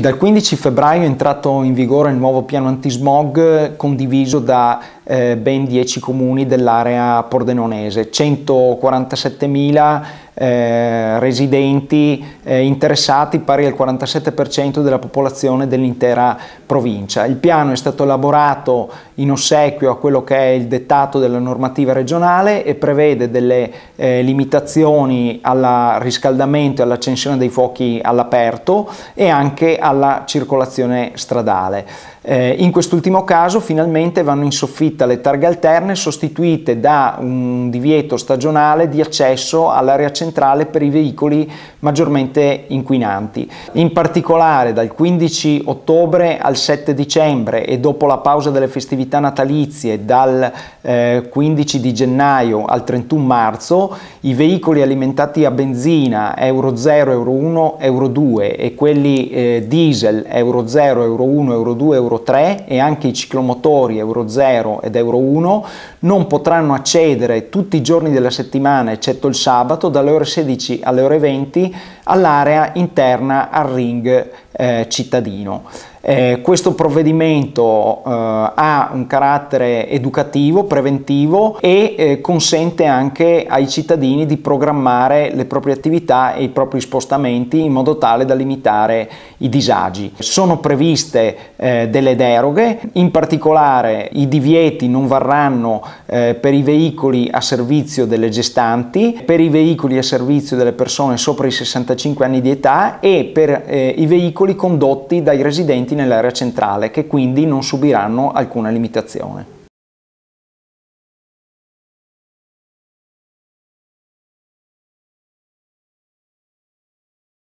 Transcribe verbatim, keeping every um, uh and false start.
Dal quindici febbraio è entrato in vigore il nuovo piano antismog condiviso da eh, ben dieci comuni dell'area pordenonese, centoquarantasettemila eh, residenti eh, interessati, pari al quarantasette per cento della popolazione dell'intera provincia. Il piano è stato elaborato in ossequio a quello che è il dettato della normativa regionale e prevede delle eh, limitazioni al riscaldamento e all'accensione dei fuochi all'aperto e anche alla alla circolazione stradale. Eh, in quest'ultimo caso finalmente vanno in soffitta le targhe alterne, sostituite da un divieto stagionale di accesso all'area centrale per i veicoli maggiormente inquinanti. In particolare dal quindici ottobre al sette dicembre e dopo la pausa delle festività natalizie dal eh, quindici di gennaio al trentuno marzo, i veicoli alimentati a benzina Euro zero, Euro uno, Euro due e quelli eh, diesel Euro zero, Euro uno, Euro due, Euro tre e anche i ciclomotori Euro zero ed Euro uno non potranno accedere tutti i giorni della settimana, eccetto il sabato, dalle ore sedici alle ore venti all'area interna al ring eh, cittadino. Eh, questo provvedimento eh, ha un carattere educativo, preventivo e eh, consente anche ai cittadini di programmare le proprie attività e i propri spostamenti in modo tale da limitare i disagi. Sono previste eh, delle deroghe, in particolare i divieti non varranno eh, per i veicoli a servizio delle gestanti, per i veicoli a servizio delle persone sopra i sessantacinque anni di età e per eh, i veicoli condotti dai residenti nell'area centrale, che quindi non subiranno alcuna limitazione.